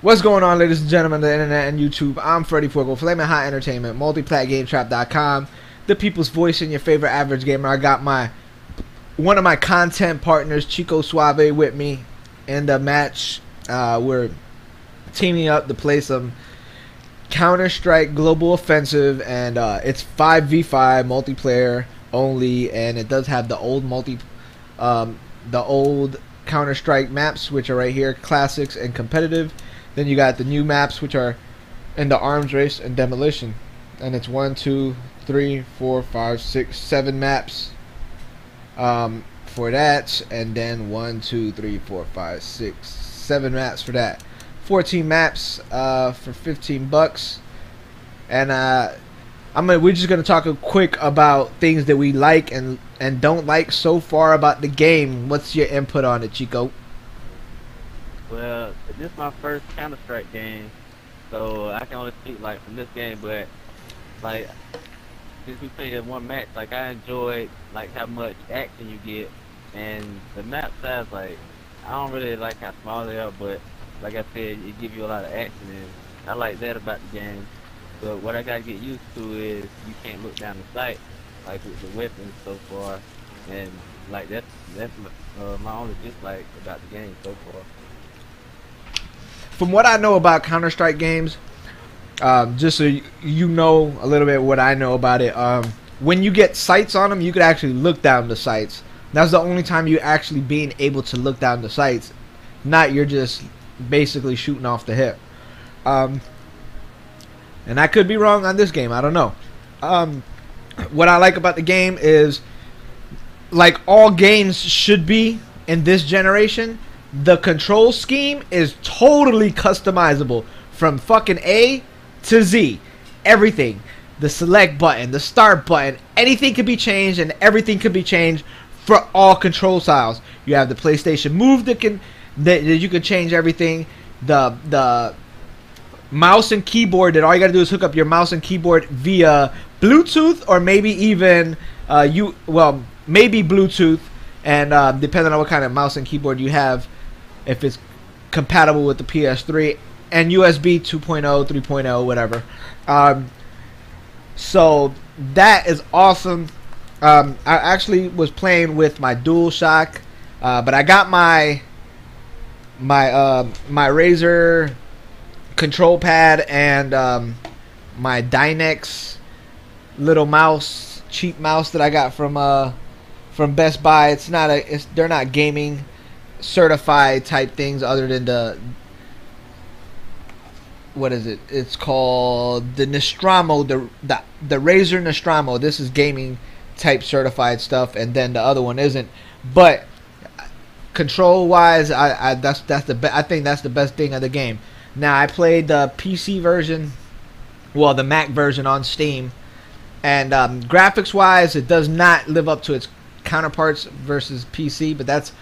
What's going on, ladies and gentlemen of the internet and YouTube? I'm Freddy Porco, Flaming Hot Entertainment, MultiplatGameTrap.com, the people's voice and your favorite average gamer. I got one of my content partners, Chico Suave, with me in the match. We're teaming up to play some Counter-Strike Global Offensive, and it's 5v5 multiplayer only, and it does have the old old Counter-Strike maps, which are right here, classics and competitive. Then you got the new maps, which are in the arms race and demolition, and it's 7 maps for that, and then 7 maps for that. 14 maps for $15, and we're just gonna talk quick about things that we like and don't like so far about the game. What's your input on it, Chico? Well, this is my first Counter-Strike game, so I can only speak like from this game. But like, since we played in one match, like I enjoyed like how much action you get, and the map size. Like I don't really like how small they are, but like I said, it gives you a lot of action, and I like that about the game. But what I gotta get used to is you can't look down the sight, like with the weapons so far, and like that's my only dislike about the game so far. From what I know about Counter-Strike games, just so you know a little bit what I know about it, when you get sights on them, you could actually look down the sights. That's the only time you actually being able to look down the sights. Not you're just basically shooting off the hip. And I could be wrong on this game, I don't know. What I like about the game is, like all games should be in this generation, the control scheme is totally customizable from fucking A to Z. Everything. The select button, the start button, anything could be changed, and everything could be changed for all control styles. You have the PlayStation Move that you can change everything. The mouse and keyboard, that all you gotta do is hook up your mouse and keyboard via Bluetooth, or maybe even maybe Bluetooth, and depending on what kind of mouse and keyboard you have, if it's compatible with the PS3 and USB 2.0, 3.0, whatever. So that is awesome. I actually was playing with my Dual Shock, but I got my Razer control pad and my Dynex little mouse, cheap mouse that I got from Best Buy. It's not they're not gaming certified type things, other than the it's called the Nistromo, the Razer Nostromo. This is gaming type certified stuff, and then the other one isn't. But control wise, I think that's the best thing of the game. Now, I played the PC version, well, the Mac version on Steam, and graphics wise, it does not live up to its counterparts versus PC, but that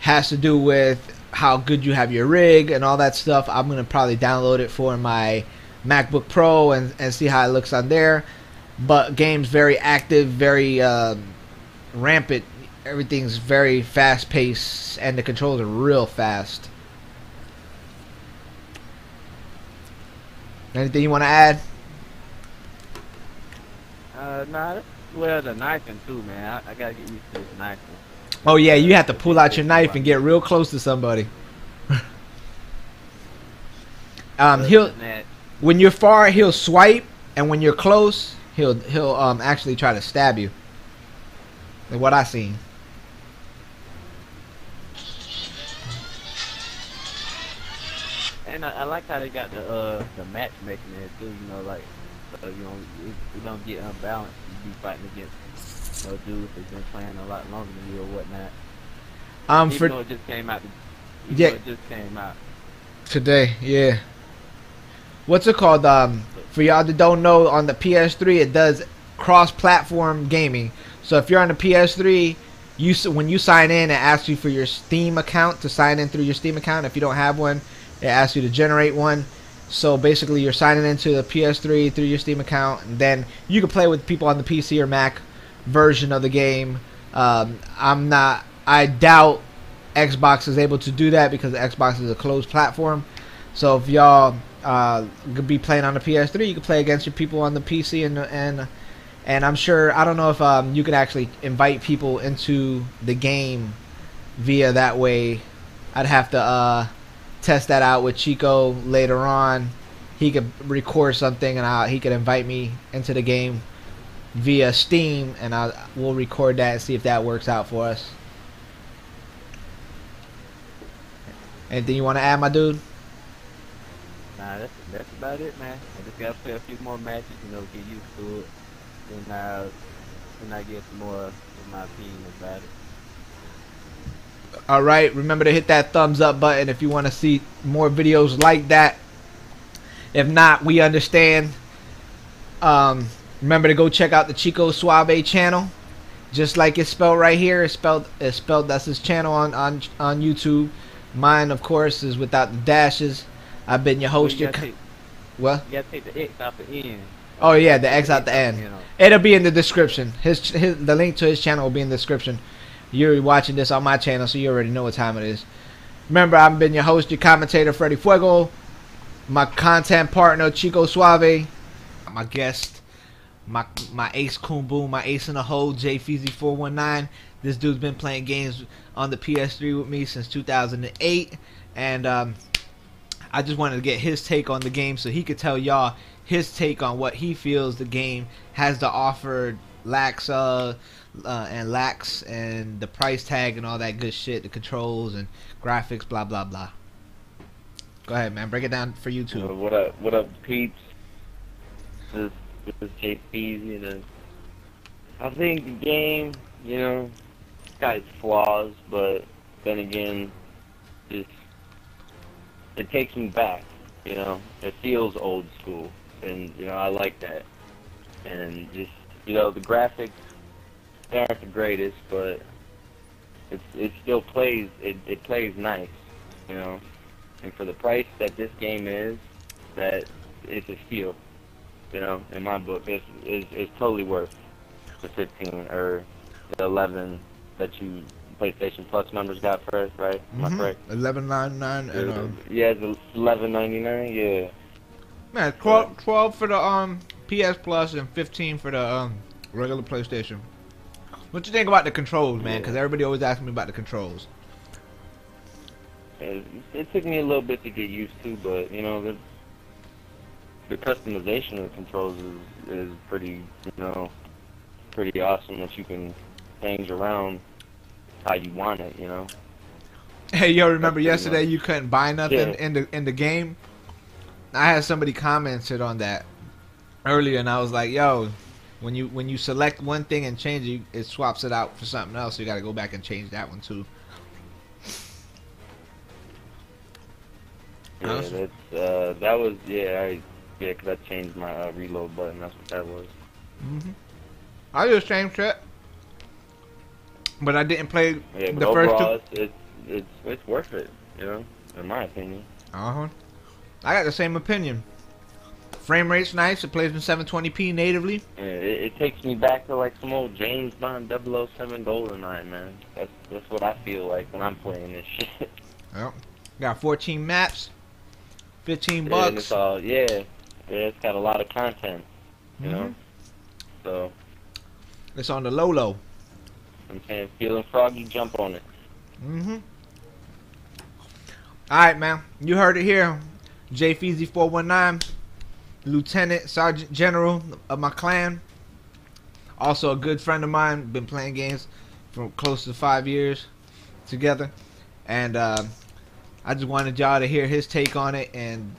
has to do with how good you have your rig and all that stuff. I'm gonna probably download it for my MacBook Pro and see how it looks on there. But game's very active, very rampant. Everything's very fast paced, and the controls are real fast. Anything you want to add? Nah, well, the knifing too, man. I gotta get used to the knifing. Oh yeah, you have to pull out your knife and get real close to somebody. When you're far, he'll swipe, and when you're close, he'll actually try to stab you. Like what I seen. And I like how they got the matchmaking there too. You know, like you don't get unbalanced. You be fighting against dudes that's been playing a lot longer than you or whatnot. Even though it just came out. Yeah, it just came out today. Yeah. What's it called? For y'all that don't know, on the PS3 it does cross-platform gaming. So if you're on the PS3, when you sign in, it asks you for your Steam account, to sign in through your Steam account. If you don't have one, it asks you to generate one. So basically you're signing into the PS3 through your Steam account, and then you can play with people on the PC or Mac version of the game. I doubt Xbox is able to do that, because Xbox is a closed platform. So if y'all could be playing on the PS3, you could play against your people on the PC, and I'm sure, I don't know if you could actually invite people into the game via that way. I'd have to test that out with Chico later on. He could record something and he could invite me into the game via Steam, and we'll record that and see if that works out for us. Anything you want to add, my dude? Nah, that's about it, man. I just gotta play a few more matches, you know, get used to it, and I get some more of my opinion about it. All right, remember to hit that thumbs up button if you want to see more videos like that. If not, we understand. Remember to go check out the Chico Suave channel. Just like it's spelled right here, it's spelled. That's his channel on YouTube. Mine, of course, is without the dashes. I've been your host. What? You gotta take the X out the end. Oh yeah, the X out the end. It'll be in the description. The link to his channel will be in the description. You're watching this on my channel, so you already know what time it is. Remember, I've been your host, your commentator, Freddy Fuego. My content partner, Chico Suave. My guest, my ace Kumbu, my ace in the hole, JFeezy419. This dude's been playing games on the PS3 with me since 2008, and I just wanted to get his take on the game so he could tell y'all his take on what he feels the game has to offer, lacks, and the price tag and all that good shit, the controls and graphics, blah blah blah. Go ahead, man, break it down for YouTube. What up, peeps? This is JFeezy, and I think the game, you know, it's got its flaws, but then again, it takes me back, you know. It feels old school, and, you know, I like that. And just, you know, the graphics, they aren't the greatest, but it still plays, it plays nice, you know. And for the price that this game is, that it's a steal, you know, in my book. It's totally worth the 15 or the 11 that you PlayStation Plus members got first, right? Am I correct? $11.99 and yeah, it's $11.99. Yeah. Man, 12 for the PS Plus and 15 for the regular PlayStation. What you think about the controls, man? Because everybody always asks me about the controls. It took me a little bit to get used to, but you know, the customization of the controls is pretty, you know, pretty awesome that you can change around how you want it, you know. Hey, yo, remember yesterday you couldn't buy nothing in the game? I had somebody commented on that earlier, and I was like, yo, when you select one thing and change it, it swaps it out for something else. So you got to go back and change that one too. Yeah, that's, that was, yeah, because I changed my reload button. That's what that was. Mm-hmm. I do the same shit, but I didn't play the first two. It's worth it, you know, in my opinion. Uh-huh. I got the same opinion. Frame rate's nice. It plays in 720p natively. Yeah, it takes me back to like some old James Bond 007 Golden Eye, man. That's what I feel like when I'm playing this shit. Yep. Got 14 maps, 15 bucks. And it's all, it's got a lot of content, you know. So it's on the low. I'm saying, feeling froggy, jump on it. All right, man. You heard it here. JFeezy419, Lieutenant Sergeant General of my clan. Also a good friend of mine. Been playing games for close to 5 years together, and I just wanted y'all to hear his take on it. And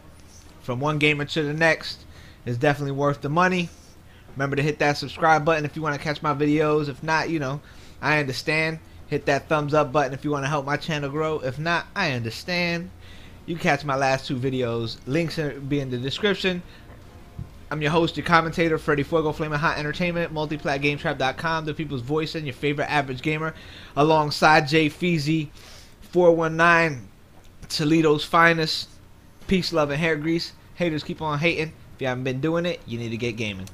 from one gamer to the next, it's definitely worth the money. Remember to hit that subscribe button if you want to catch my videos. If not, you know, I understand. Hit that thumbs up button if you want to help my channel grow. If not, I understand. You can catch my last two videos. Links will be in the description. I'm your host, your commentator, Freddy Fuego, Flaming Hot Entertainment, MultiplatGameTrap.com, the people's voice, and your favorite average gamer, alongside JFeezy419, Toledo's finest. Peace, love, and hair grease. Haters keep on hating. If you haven't been doing it, you need to get gaming.